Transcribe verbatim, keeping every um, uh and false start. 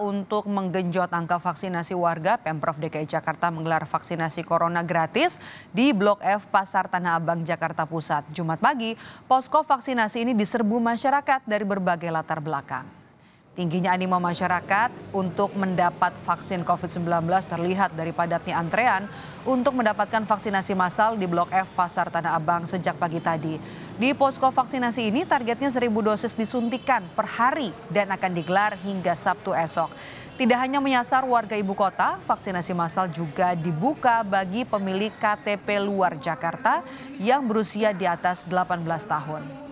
untuk menggenjot angka vaksinasi warga, Pemprov D K I Jakarta menggelar vaksinasi corona gratis di Blok F Pasar Tanah Abang, Jakarta Pusat. Jumat pagi, posko vaksinasi ini diserbu masyarakat dari berbagai latar belakang. Tingginya animo masyarakat untuk mendapat vaksin COVID sembilan belas terlihat dari padatnya antrean untuk mendapatkan vaksinasi massal di Blok F Pasar Tanah Abang sejak pagi tadi. Di posko vaksinasi ini targetnya seribu dosis disuntikan per hari dan akan digelar hingga Sabtu esok. Tidak hanya menyasar warga ibu kota, vaksinasi massal juga dibuka bagi pemilik K T P luar Jakarta yang berusia di atas delapan belas tahun.